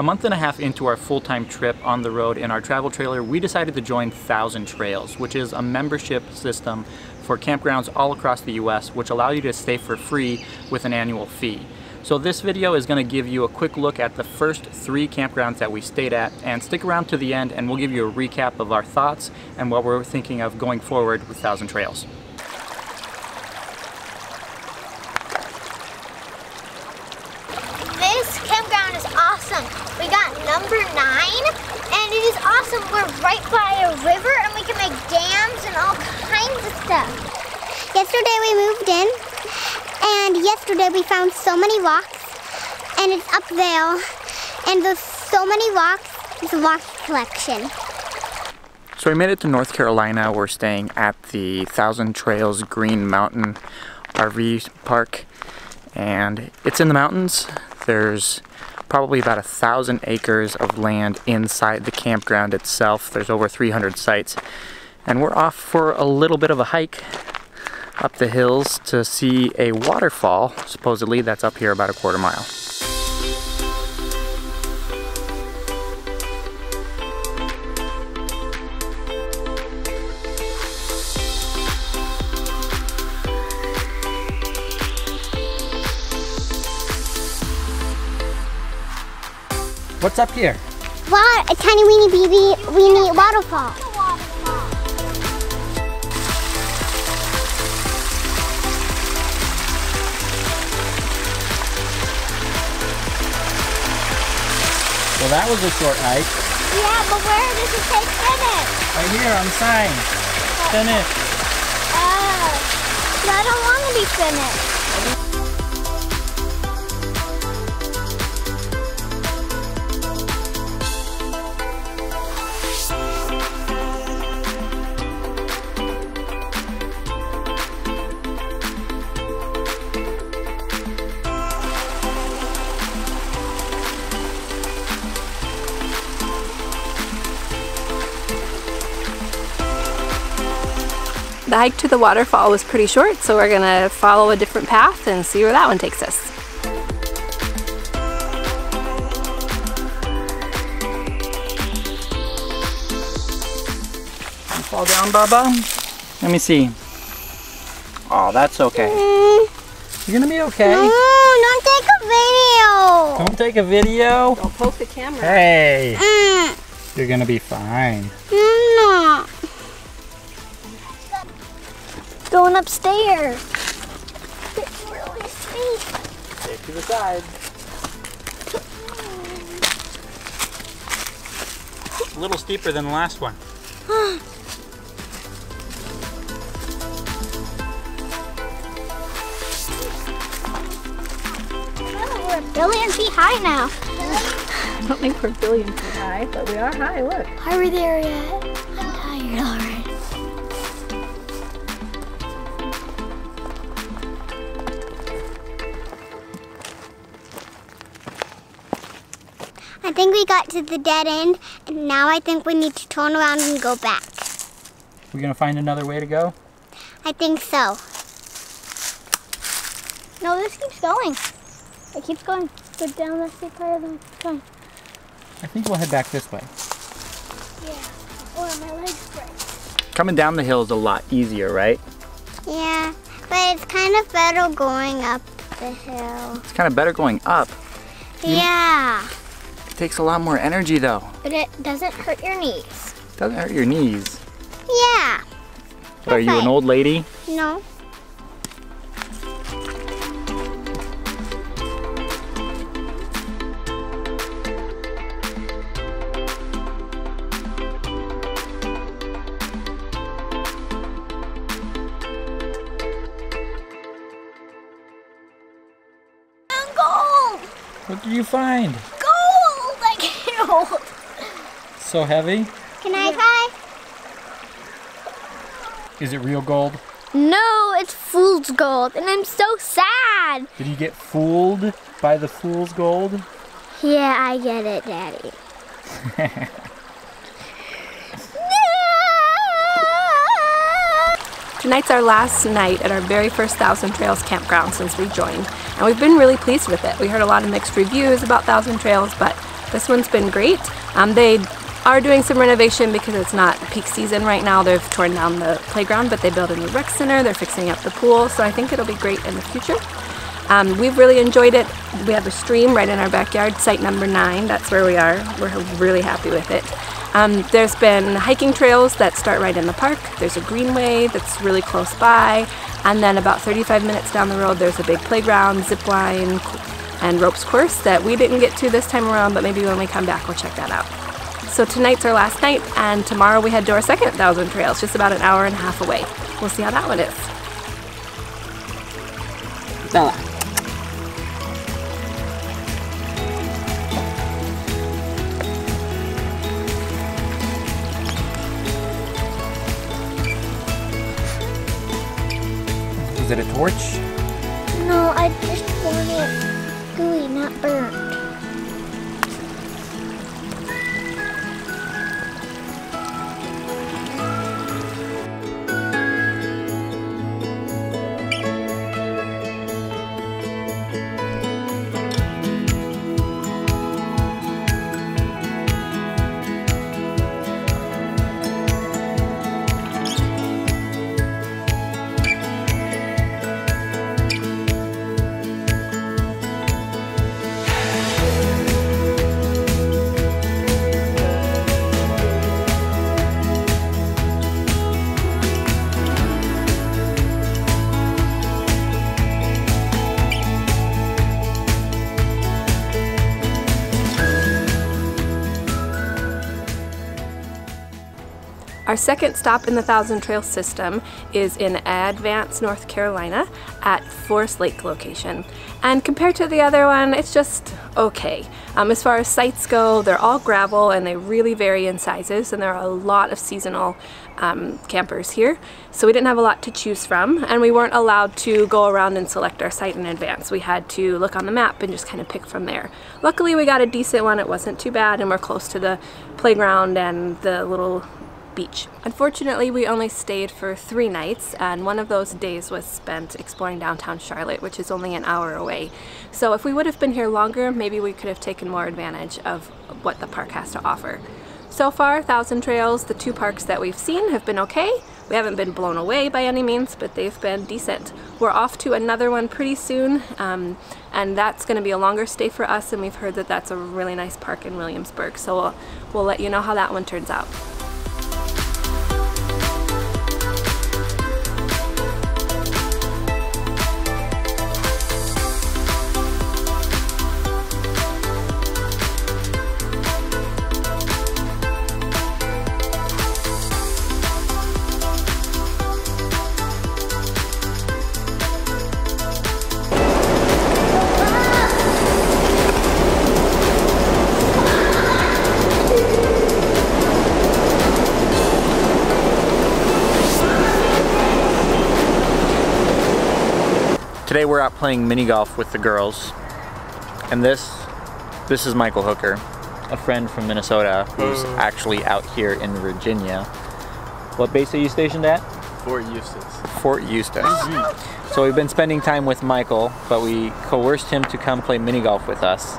A month and a half into our full-time trip on the road in our travel trailer, we decided to join Thousand Trails, which is a membership system for campgrounds all across the US, which allow you to stay for free with an annual fee. So this video is going to give you a quick look at the first 3 campgrounds that we stayed at, and stick around to the end and we'll give you a recap of our thoughts and what we're thinking of going forward with Thousand Trails. This campground is awesome. We got number 9 and it is awesome. We're right by a river and we can make dams and all kinds of stuff. Yesterday we moved in. And yesterday we found so many rocks, and it's up there, and there's so many rocks, it's a rock collection. So we made it to North Carolina. We're staying at the Thousand Trails Green Mountain RV park, and it's in the mountains. There's probably about 1,000 acres of land inside the campground itself. There's over 300 sites, and we're off for a little bit of a hike up the hills to see a waterfall, supposedly, that's up here about a 1/4 mile. What's up here? Wow, a tiny weeny baby weeny waterfall. Well, that was a short hike. Yeah, but where does it say finish? Right here on the sign. Finish. Oh, I don't want to be finished. The hike to the waterfall was pretty short, so we're gonna follow a different path and see where that one takes us. You fall down, Baba? Let me see. Oh, that's okay. You're gonna be okay. No, don't take a video. Don't take a video? Don't poke the camera. Hey, you're gonna be fine. I'm not. Going upstairs. It's really steep. Take to the side. It's a little steeper than the last one. Oh, we're a billion feet high now. I don't think we're a billion feet high, but we are high, look. Are we there yet? I'm tired already. I think we got to the dead end, and now I think we need to turn around and go back. We're gonna find another way to go? I think so. No, this keeps going. It keeps going. Go down the steep part of the going. I think we'll head back this way. Yeah, or my legs break. Coming down the hill is a lot easier, right? Yeah, but it's kind of better going up the hill. It's kind of better going up. Yeah. It takes a lot more energy though. But it doesn't hurt your knees. Doesn't hurt your knees? Yeah. Are you an old lady? No. Gold! What did you find? So heavy. Can I try? Is it real gold? No, it's fool's gold, and I'm so sad. Did you get fooled by the fool's gold? Yeah, I get it, Daddy. Tonight's our last night at our very first Thousand Trails campground since we joined, and we've been really pleased with it. We heard a lot of mixed reviews about Thousand Trails, but This one's been great. They are doing some renovation because it's not peak season right now. They've torn down the playground, but they built a new rec center. They're fixing up the pool, so I think it'll be great in the future. We've really enjoyed it. We have a stream right in our backyard, site number 9. That's where we are. We're really happy with it. There's been hiking trails that start right in the park. There's a greenway that's really close by, and then about 35 minutes down the road there's a big playground, zip line, and ropes course that we didn't get to this time around, but maybe when we come back we'll check that out. So tonight's our last night, and tomorrow we head to our second Thousand Trails, just about an hour and a half away. We'll see how that one is. Bella. Is it a torch? No, I just want it gooey, not burnt. Our second stop in the Thousand Trails system is in Advance, North Carolina at Forest Lake location. And compared to the other one, it's just okay. As far as sites go, they're all gravel and they really vary in sizes, and there are a lot of seasonal campers here. So we didn't have a lot to choose from, and we weren't allowed to go around and select our site in advance. We had to look on the map and just kind of pick from there. Luckily we got a decent one, it wasn't too bad, and we're close to the playground and the little beach. Unfortunately, we only stayed for 3 nights, and one of those days was spent exploring downtown Charlotte, which is only an hour away. So if we would have been here longer, maybe we could have taken more advantage of what the park has to offer. So far, Thousand Trails, the 2 parks that we've seen, have been okay. We haven't been blown away by any means, but they've been decent. We're off to another one pretty soon, and that's going to be a longer stay for us, and we've heard that that's a really nice park in Williamsburg, so we'll let you know how that one turns out. Today we're out playing mini golf with the girls, and this is Michael Hooker, a friend from Minnesota who's actually out here in Virginia. What base are you stationed at? Fort Eustis. Fort Eustis. Mm-hmm. So we've been spending time with Michael, but we coerced him to come play mini golf with us,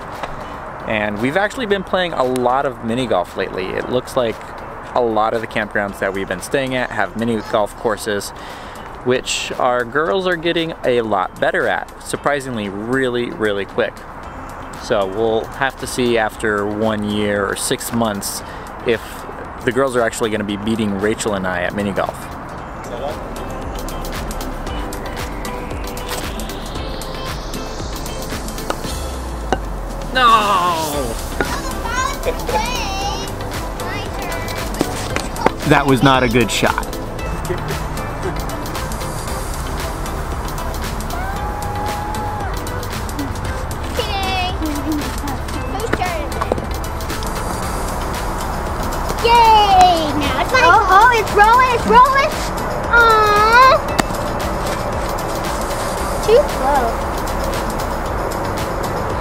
and we've actually been playing a lot of mini golf lately. It looks like a lot of the campgrounds that we've been staying at have mini golf courses, which our girls are getting a lot better at, surprisingly really quick. So we'll have to see after 1 year or 6 months if the girls are actually going to be beating Rachel and I at mini golf. No! That was not a good shot. Roll it! Aww! Too slow.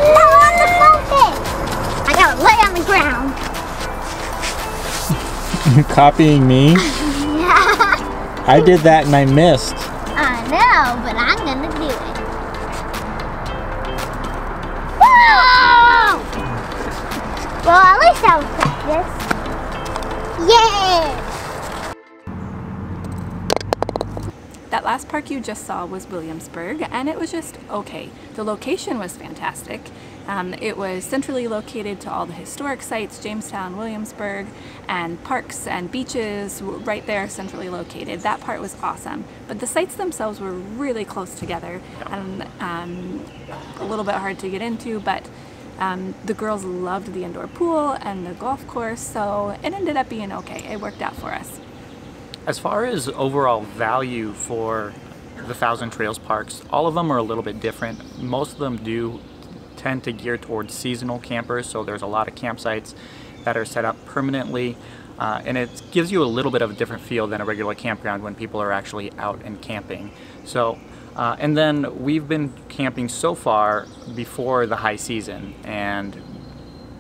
No, on the focus! I gotta lay on the ground. You copying me? Yeah. I did that and I missed. I know, but I'm gonna do it. Whoa! Well, at least I'll practice. Yeah! That last park you just saw was Williamsburg, and it was just okay. The location was fantastic. It was centrally located to all the historic sites, Jamestown, Williamsburg, and parks and beaches right there centrally located. That part was awesome. But the sites themselves were really close together and a little bit hard to get into, but the girls loved the indoor pool and the golf course, so it ended up being okay. It worked out for us. As far as overall value for the Thousand Trails parks, all of them are a little bit different. Most of them do tend to gear towards seasonal campers, so there's a lot of campsites that are set up permanently, and it gives you a little bit of a different feel than a regular campground when people are actually out and camping. So and then we've been camping so far before the high season, and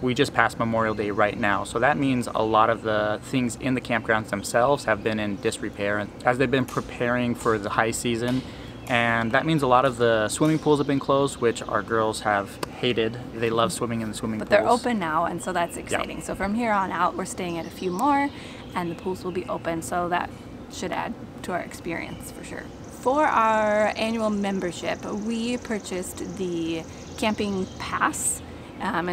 we just passed Memorial Day right now, so that means a lot of the things in the campgrounds themselves have been in disrepair as they've been preparing for the high season. And that means a lot of the swimming pools have been closed, which our girls have hated. They love swimming in the swimming pools. But they're open now, and so that's exciting. Yep. So from here on out, we're staying at a few more, and the pools will be open, so that should add to our experience for sure. For our annual membership, we purchased the camping pass, and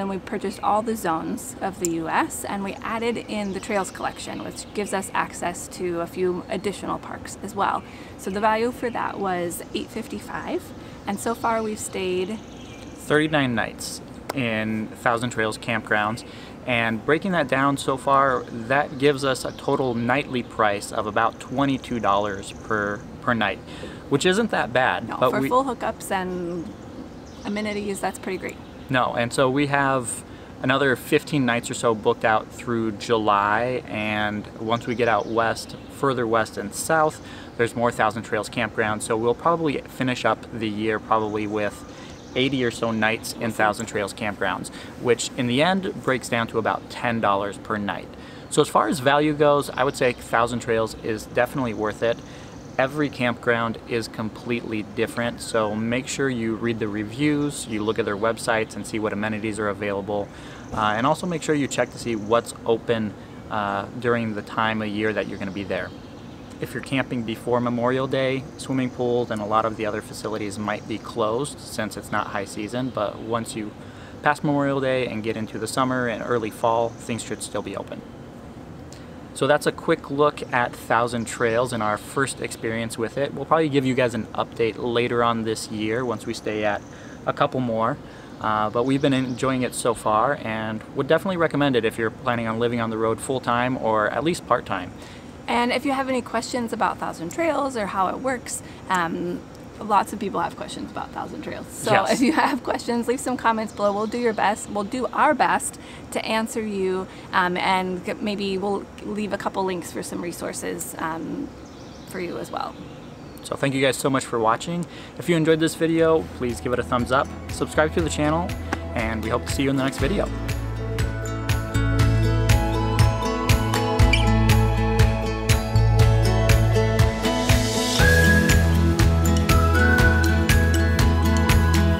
then we purchased all the zones of the U.S. and we added in the Trails Collection, which gives us access to a few additional parks as well. So the value for that was $8.55, and so far we've stayed 39 nights in Thousand Trails campgrounds. And breaking that down so far, that gives us a total nightly price of about $22 per night, which isn't that bad. No, but for full hookups and amenities, that's pretty great. No, and so we have another 15 nights or so booked out through July, and once we get out west, further west and south, there's more Thousand Trails campgrounds, so we'll probably finish up the year probably with 80 or so nights in Thousand Trails campgrounds, which in the end breaks down to about $10 per night. So as far as value goes, I would say Thousand Trails is definitely worth it. Every campground is completely different, so make sure you read the reviews, you look at their websites and see what amenities are available, and also make sure you check to see what's open during the time of year that you're going to be there. If you're camping before Memorial Day, swimming pools and a lot of the other facilities might be closed since it's not high season, but once you pass Memorial Day and get into the summer and early fall, things should still be open. So that's a quick look at Thousand Trails and our first experience with it. We'll probably give you guys an update later on this year once we stay at a couple more. But we've been enjoying it so far and would definitely recommend it if you're planning on living on the road full-time or at least part-time. And if you have any questions about Thousand Trails or how it works, lots of people have questions about Thousand Trails. So yes, if you have questions, leave some comments below. We'll do your best. We'll do our best to answer you, and maybe we'll leave a couple links for some resources for you as well. So thank you guys so much for watching. If you enjoyed this video, please give it a thumbs up, subscribe to the channel, and we hope to see you in the next video.